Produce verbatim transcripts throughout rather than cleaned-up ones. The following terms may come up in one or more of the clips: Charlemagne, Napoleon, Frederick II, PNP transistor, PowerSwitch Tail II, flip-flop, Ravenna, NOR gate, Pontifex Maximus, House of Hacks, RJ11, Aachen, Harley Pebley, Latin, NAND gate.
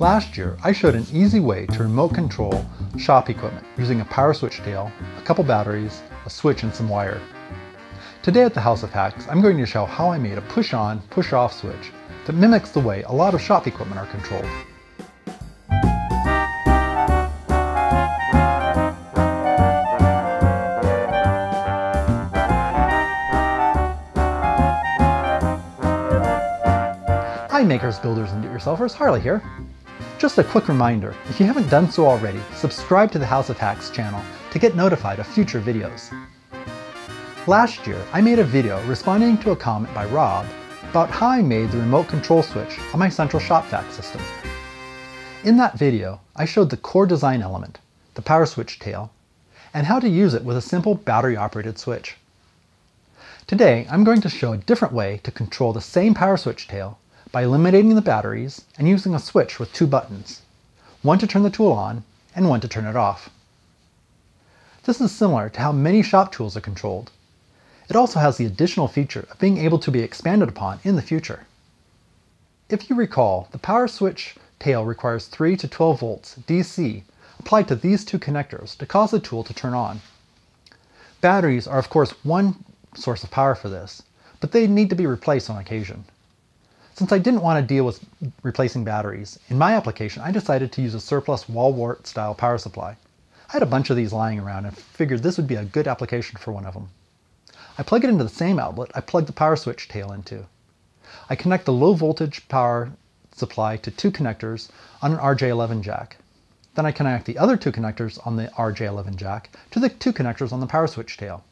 Last year, I showed an easy way to remote control shop equipment using a PowerSwitch tail, a couple batteries, a switch, and some wire. Today at the House of Hacks, I'm going to show how I made a push-on, push-off switch that mimics the way a lot of shop equipment are controlled. Hi makers, builders, and do-it-yourselfers, Harley here. Just a quick reminder, if you haven't done so already, subscribe to the House of Hacks channel to get notified of future videos. Last year, I made a video responding to a comment by Rob about how I made the remote control switch on my central shop vac system. In that video, I showed the core design element, the PowerSwitch tail, and how to use it with a simple battery-operated switch. Today, I'm going to show a different way to control the same PowerSwitch tail by eliminating the batteries and using a switch with two buttons, one to turn the tool on and one to turn it off. This is similar to how many shop tools are controlled. It also has the additional feature of being able to be expanded upon in the future. If you recall, the PowerSwitch tail requires three to twelve volts D C applied to these two connectors to cause the tool to turn on. Batteries are of course one source of power for this, but they need to be replaced on occasion. Since I didn't want to deal with replacing batteries, in my application I decided to use a surplus wall-wart style power supply. I had a bunch of these lying around and figured this would be a good application for one of them. I plug it into the same outlet I plugged the PowerSwitch tail into. I connect the low voltage power supply to two connectors on an R J eleven jack. Then I connect the other two connectors on the R J eleven jack to the two connectors on the PowerSwitch tail.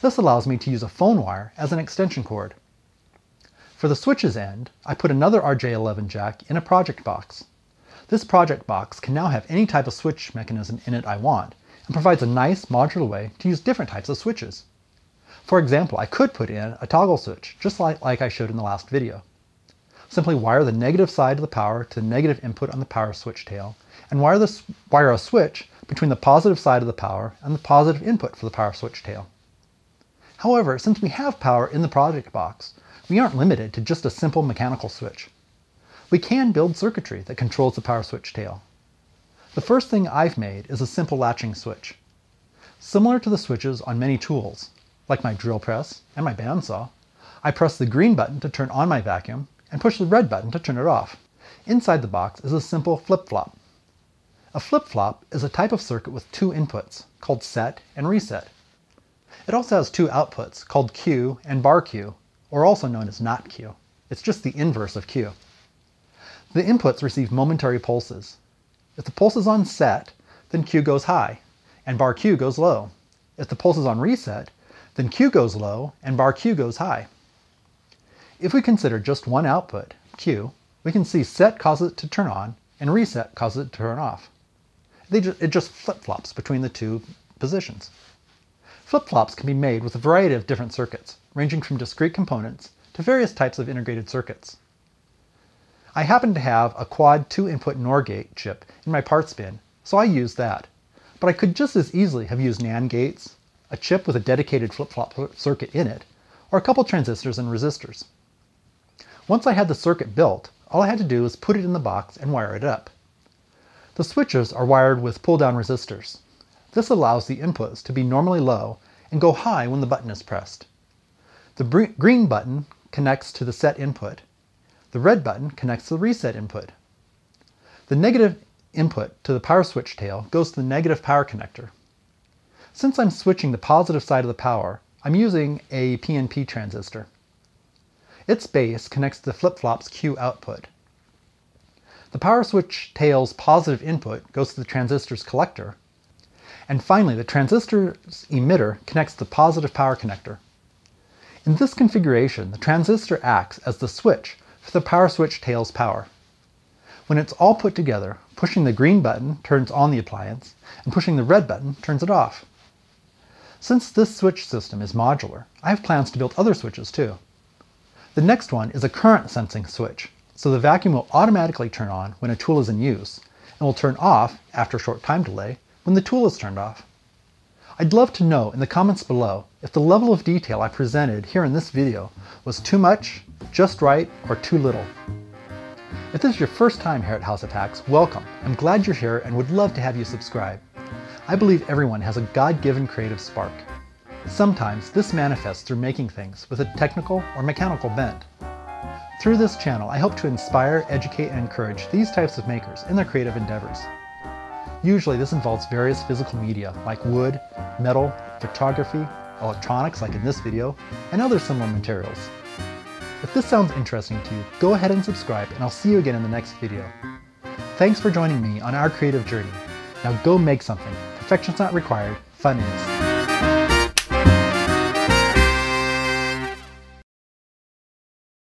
This allows me to use a phone wire as an extension cord. For the switch's end, I put another R J eleven jack in a project box. This project box can now have any type of switch mechanism in it I want, and provides a nice modular way to use different types of switches. For example, I could put in a toggle switch, just like, like I showed in the last video. Simply wire the negative side of the power to the negative input on the PowerSwitch tail, and wire, the, wire a switch between the positive side of the power and the positive input for the PowerSwitch tail. However, since we have power in the project box, we aren't limited to just a simple mechanical switch. We can build circuitry that controls the PowerSwitch tail. The first thing I've made is a simple latching switch. Similar to the switches on many tools, like my drill press and my bandsaw, I press the green button to turn on my vacuum and push the red button to turn it off. Inside the box is a simple flip-flop. A flip-flop is a type of circuit with two inputs, called set and reset. It also has two outputs, called Q and bar Q, or also known as not Q. It's just the inverse of Q. The inputs receive momentary pulses. If the pulse is on set, then Q goes high, and bar Q goes low. If the pulse is on reset, then Q goes low, and bar Q goes high. If we consider just one output, Q, we can see set causes it to turn on, and reset causes it to turn off. They ju- it just flip-flops between the two positions. Flip-flops can be made with a variety of different circuits, ranging from discrete components to various types of integrated circuits. I happen to have a quad two input NOR gate chip in my parts bin, so I used that. But I could just as easily have used NAND gates, a chip with a dedicated flip-flop circuit in it, or a couple transistors and resistors. Once I had the circuit built, all I had to do was put it in the box and wire it up. The switches are wired with pull-down resistors. This allows the inputs to be normally low and go high when the button is pressed. The green button connects to the set input. The red button connects to the reset input. The negative input to the PowerSwitch tail goes to the negative power connector. Since I'm switching the positive side of the power, I'm using a P N P transistor. Its base connects to the flip-flop's Q output. The PowerSwitch tail's positive input goes to the transistor's collector. And finally, the transistor's emitter connects to the positive power connector. In this configuration, the transistor acts as the switch for the PowerSwitch tail's power. When it's all put together, pushing the green button turns on the appliance, and pushing the red button turns it off. Since this switch system is modular, I have plans to build other switches too. The next one is a current sensing switch, so the vacuum will automatically turn on when a tool is in use, and will turn off, after a short time delay, when the tool is turned off. I'd love to know in the comments below if the level of detail I presented here in this video was too much, just right, or too little. If this is your first time here at House of Hacks, welcome. I'm glad you're here and would love to have you subscribe. I believe everyone has a God-given creative spark. Sometimes this manifests through making things with a technical or mechanical bent. Through this channel, I hope to inspire, educate, and encourage these types of makers in their creative endeavors. Usually this involves various physical media like wood, metal, photography, electronics like in this video, and other similar materials. If this sounds interesting to you, go ahead and subscribe, and I'll see you again in the next video. Thanks for joining me on our creative journey. Now go make something. Perfection's not required, fun is.